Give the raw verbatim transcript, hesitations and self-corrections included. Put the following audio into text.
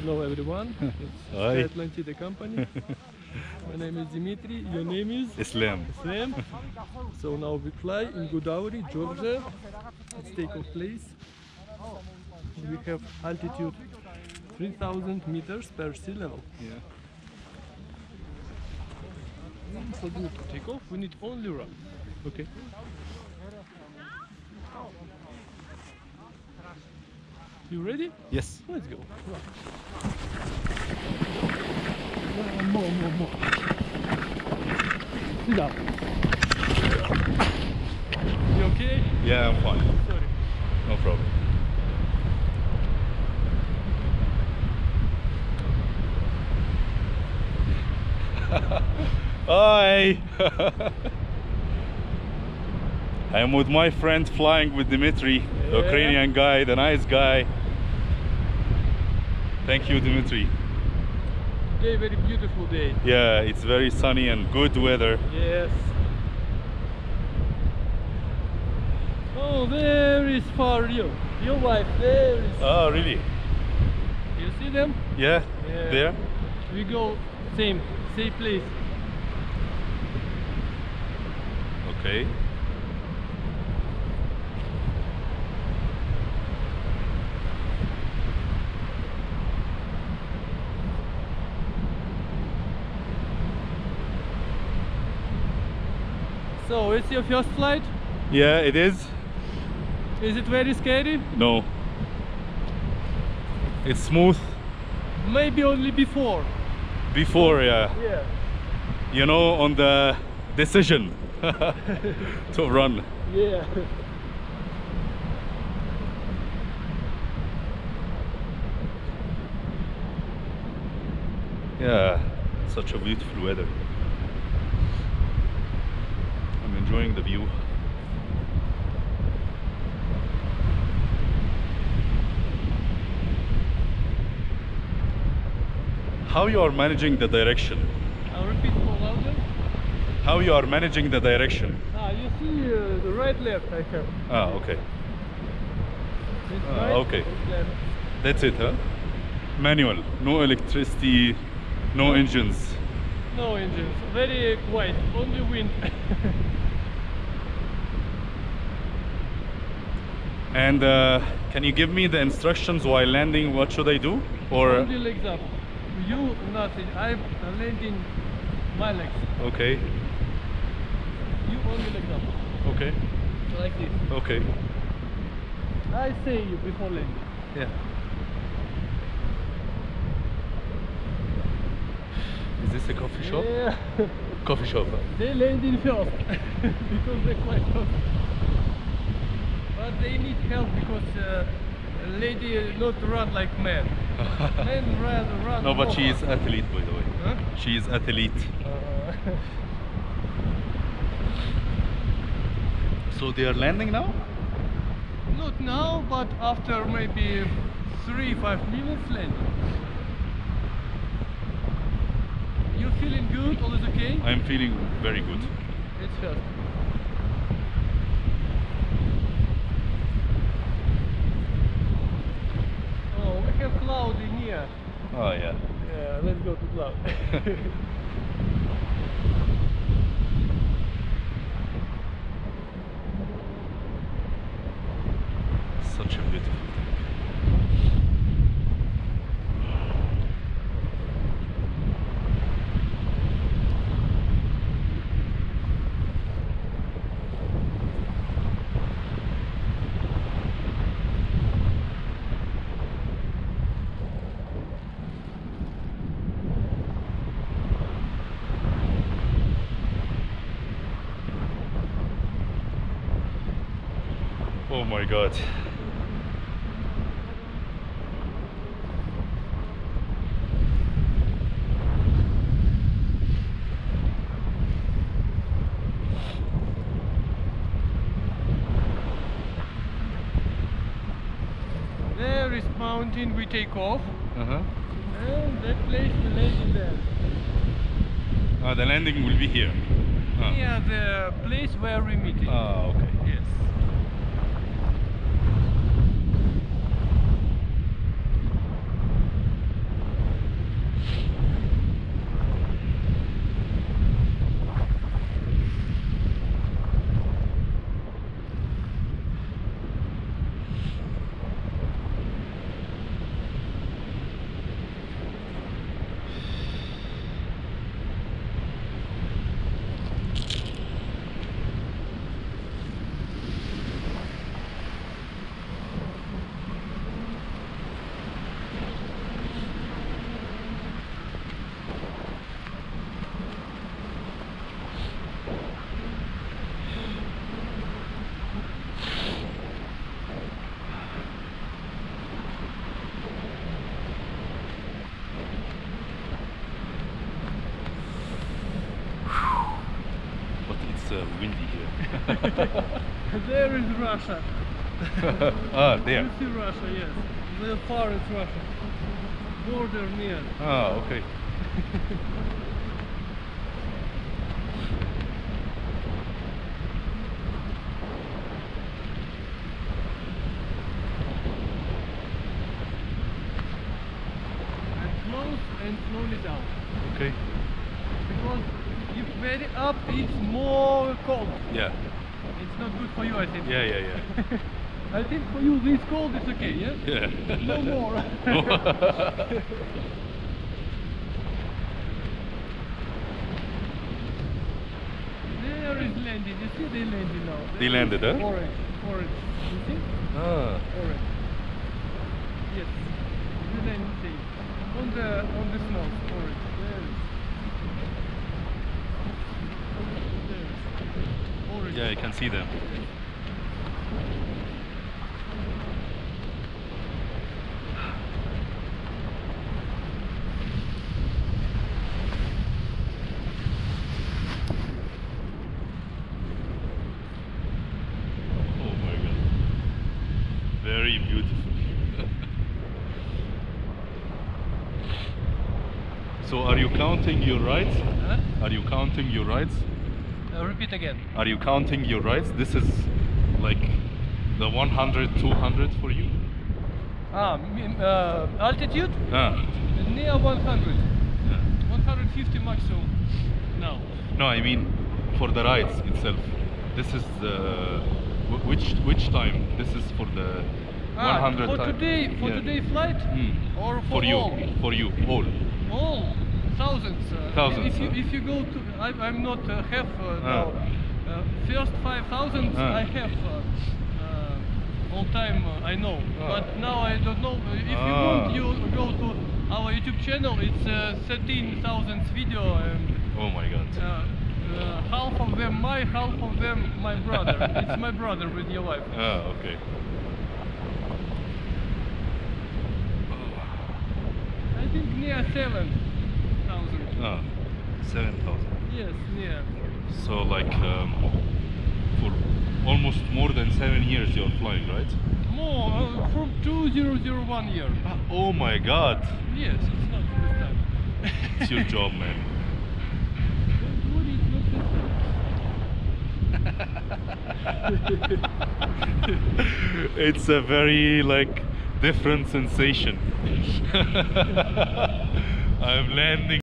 Hello everyone, it's Atlantida company. My name is Dimitri, your name is? Islam. Islam. So now we fly in Gudauri, Georgia. It's taking place. We have altitude three thousand meters per sea level. Yeah. So to take off, we need only run. Okay. You ready? Yes. Let's go. Run. More, more, more. Sit down. You okay? Yeah, I'm fine. Sorry. No problem. Hi! I am with my friend flying with Dimitri, yeah. The Ukrainian guy, the nice guy. Thank you, Dimitri. Today, very beautiful day. Yeah, it's very sunny and good weather. Yes. Oh, there is far Rio. Your wife, there is. Oh, really? You see them? Yeah, yeah. There. We go same, same place. Okay. So, it's your first flight? Yeah, it is. Is it very scary? No. It's smooth. Maybe only before. Before, yeah. Yeah. You know, on the decision to run. Yeah. Yeah, such a beautiful weather. Enjoying the view. How you are managing the direction? I'll repeat more louder. How you are managing the direction? Ah, you see uh, the right, left. I have. Ah, okay. It's right, ah, okay. It's left. That's it, huh? Manual. No electricity. No engines. No engines. Very quiet. Only wind. And uh, can you give me the instructions while landing? What should I do? Or only legs up. You nothing. I'm landing my legs. Okay. You only legs up. Okay. Like this. Okay. I say you before landing. Yeah. Is this a coffee shop? Yeah. Coffee shop. They landed first because they're quite fast. But they need help because uh, a lady not run like men. Men run, run. No, but she is athlete, by the way. Huh? She is athlete. Uh, so they are landing now? Not now, but after maybe three, five minutes landing. You feeling good? All is okay? I am feeling very good. It's fast. Cloud in here. Oh yeah. Yeah, let's go to cloud. Such a beautiful . Oh my God. There is mountain we take off. Uh-huh. And that place we land in there. Ah, the landing will be here. Ah. Near the place where we meet it. Ah, okay. Yes. uh, windy here. There is Russia. Ah, there. You see Russia, yes. The far is Russia. Border near. Ah, okay. And close and slowly down. Okay. Because if very up, it's more cold. Yeah. It's not good for you, I think. Yeah, yeah, yeah. I think for you this cold is okay, yes? Yeah? Yeah. No more. There is landing. You see they landed now. They, they landed, huh? Orange. Orange. You see? Ah. Orange. Yes. The landing thing. On the, on the snow. Orange. There is. There is. Orange. Yeah, you can see them. Very beautiful. So are you counting your rides? Huh? Are you counting your rides? Uh, repeat again. Are you counting your rides? This is like the one hundred, two hundred for you? Ah, uh, altitude? Ah. Near one hundred. Yeah. one hundred fifty maximum now. No, I mean for the rides itself. This is the... Which which time? This is for the ah, one hundred for time. Today, for yeah. today flight? Mm. Or for, for you, all? For you, all. All, thousands. Uh, thousands. If you, if you go to, I, I'm not uh, half uh, ah. now. Uh, first five thousand ah. I have uh, uh, all time uh, I know. Ah. But now I don't know. If you ah. want, you go to our YouTube channel. It's uh, thirteen thousand video. And, oh my God. Uh, Uh, half of them my, half of them my brother. It's my brother with your wife. Oh, okay. I think near seven thousand. Oh, seven thousand. Yes, near. So like um, for almost more than seven years you're flying, right? More, uh, from two thousand one year. Oh my God. Yes, it's not this time. It's your job, man. It's a very like different sensation. I'm landing